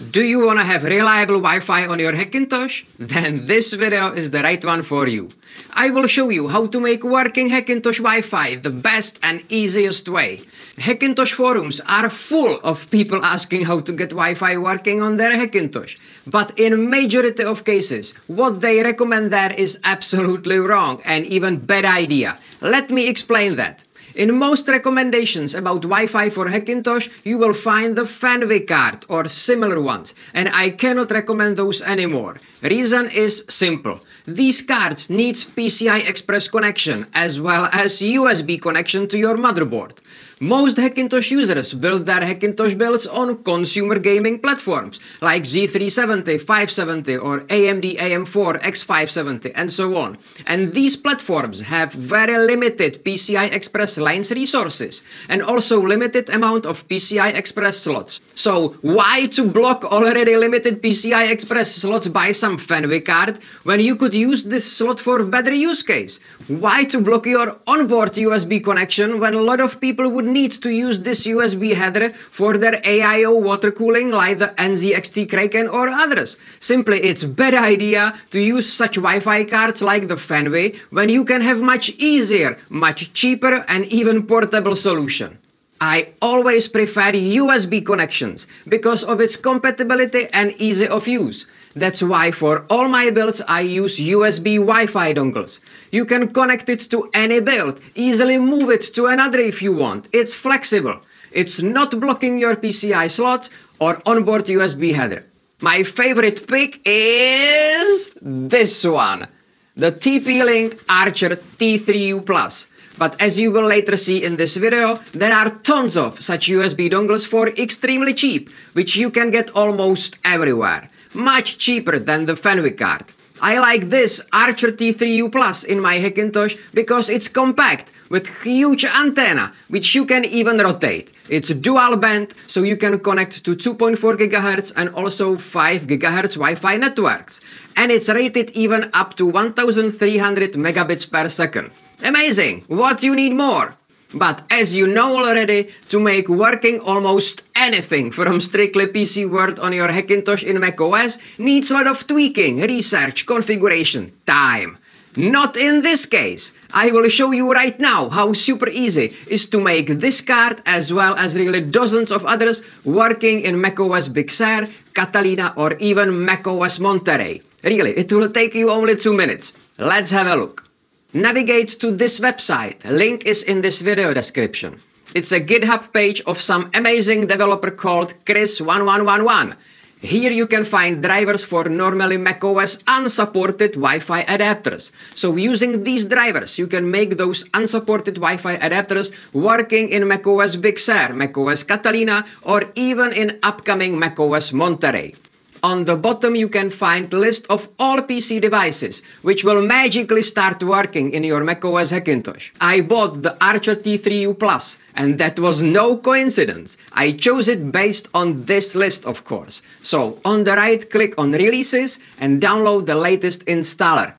Do you want to have reliable Wi-Fi on your Hackintosh? Then this video is the right one for you. I will show you how to make working Hackintosh Wi-Fi the best and easiest way. Hackintosh forums are full of people asking how to get Wi-Fi working on their Hackintosh. But in majority of cases, what they recommend there is absolutely wrong and even bad idea. Let me explain that. In most recommendations about Wi-Fi for Hackintosh, you will find the FenWi card or similar ones, and I cannot recommend those anymore. Reason is simple. These cards need PCI Express connection as well as USB connection to your motherboard. Most Hackintosh users build their Hackintosh builds on consumer gaming platforms like Z370, 570 or AMD AM4, X570 and so on. And these platforms have very limited PCI Express lines resources and also limited amount of PCI Express slots. So why to block already limited PCI Express slots by some FenWi card when you could use this slot for better use case? Why to block your onboard USB connection when a lot of people would need to use this USB header for their AIO water cooling like the NZXT Kraken or others? Simply it's bad idea to use such Wi-Fi cards like the FenWi when you can have much easier, much cheaper and even portable solution. I always prefer USB connections because of its compatibility and ease of use. That's why for all my builds I use USB Wi-Fi dongles. You can connect it to any build, easily move it to another if you want. It's flexible. It's not blocking your PCI slots or onboard USB header. My favorite pick is this one, the TP-Link Archer T3U+. But as you will later see in this video, there are tons of such USB dongles for extremely cheap, which you can get almost everywhere. Much cheaper than the FenWi card. I like this Archer T3U+ in my Hackintosh because it's compact with huge antenna, which you can even rotate. It's dual band, so you can connect to 2.4 GHz and also 5 GHz Wi-Fi networks. And it's rated even up to 1300 megabits per second. Amazing! What you need more? But as you know already, to make working almost anything from strictly PC Word on your Hackintosh in macOS needs a lot of tweaking, research, configuration, time. Not in this case. I will show you right now how super easy is to make this card as well as really dozens of others working in macOS Big Sur, Catalina or even macOS Monterey. Really, it will take you only 2 minutes. Let's have a look. Navigate to this website, link is in this video description. It's a GitHub page of some amazing developer called Chris1111. Here you can find drivers for normally macOS unsupported Wi-Fi adapters. So using these drivers you can make those unsupported Wi-Fi adapters working in macOS Big Sur, macOS Catalina or even in upcoming macOS Monterey. On the bottom you can find list of all PC devices, which will magically start working in your macOS Hackintosh. I bought the Archer T3U+, and that was no coincidence. I chose it based on this list, of course. So on the right, click on Releases and download the latest installer.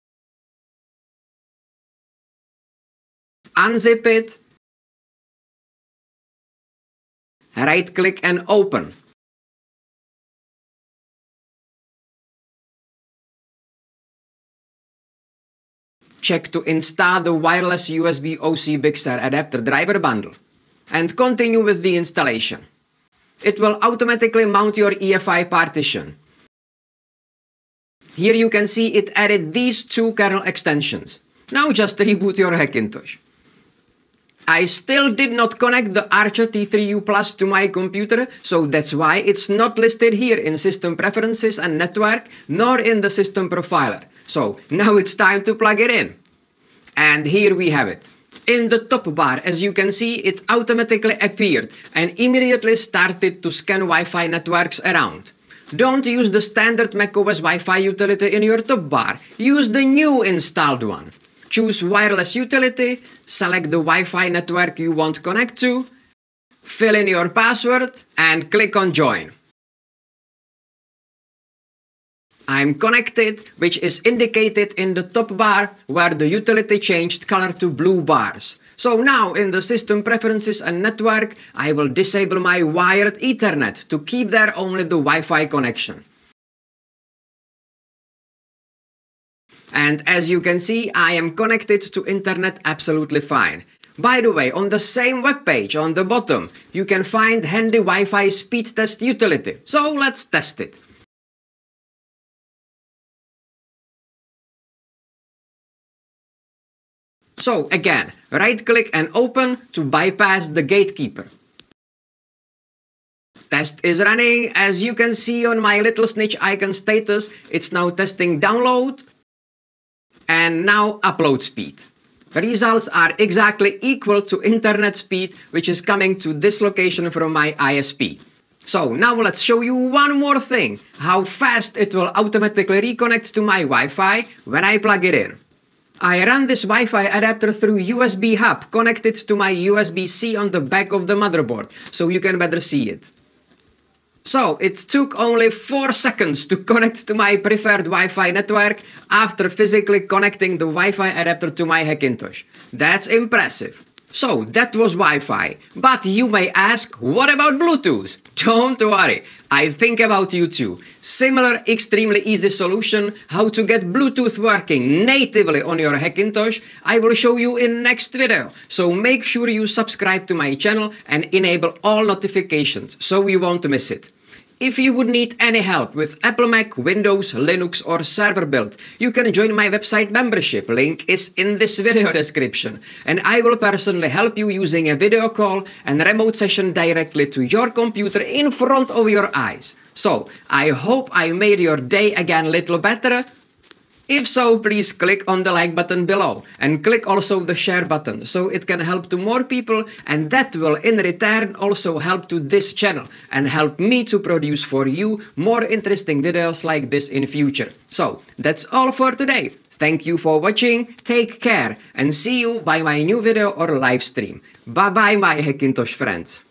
Unzip it. Right click and open. Check to install the wireless USB OC Big Sur adapter driver bundle and continue with the installation. It will automatically mount your EFI partition. Here you can see it added these two kernel extensions. Now just reboot your Hackintosh. I still did not connect the Archer T3U+ to my computer, so that's why it's not listed here in System Preferences and Network, nor in the System Profiler. So now it's time to plug it in. And here we have it. In the top bar, as you can see, it automatically appeared and immediately started to scan Wi-Fi networks around. Don't use the standard macOS Wi-Fi utility in your top bar. Use the new installed one. Choose wireless utility, select the Wi-Fi network you want to connect to, fill in your password and click on join. I'm connected, which is indicated in the top bar where the utility changed color to blue bars. So now in the system preferences and network, I will disable my wired Ethernet to keep there only the Wi-Fi connection. And as you can see, I am connected to internet absolutely fine. By the way, on the same web page on the bottom, you can find handy Wi-Fi speed test utility. So let's test it. So again, right-click and open to bypass the gatekeeper. Test is running. As you can see on my little snitch icon status, it's now testing download and now upload speed. The results are exactly equal to internet speed, which is coming to this location from my ISP. So now let's show you one more thing, how fast it will automatically reconnect to my Wi-Fi when I plug it in. I run this Wi-Fi adapter through USB hub connected to my USB-C on the back of the motherboard, so you can better see it. So it took only 4 seconds to connect to my preferred Wi-Fi network after physically connecting the Wi-Fi adapter to my Hackintosh. That's impressive. So that was Wi-Fi, but you may ask, what about Bluetooth? Don't worry, I think about you too. Similar, extremely easy solution how to get Bluetooth working natively on your Hackintosh, I will show you in next video. So make sure you subscribe to my channel and enable all notifications so you won't miss it. If you would need any help with Apple Mac, Windows, Linux or server build, you can join my website membership, link is in this video description. And I will personally help you using a video call and remote session directly to your computer in front of your eyes. So, I hope I made your day again a little better. If so, please click on the like button below and click also the share button so it can help to more people, and that will in return also help to this channel and help me to produce for you more interesting videos like this in future. So that's all for today. Thank you for watching, take care and see you by my new video or live stream. Bye bye my Hackintosh friends.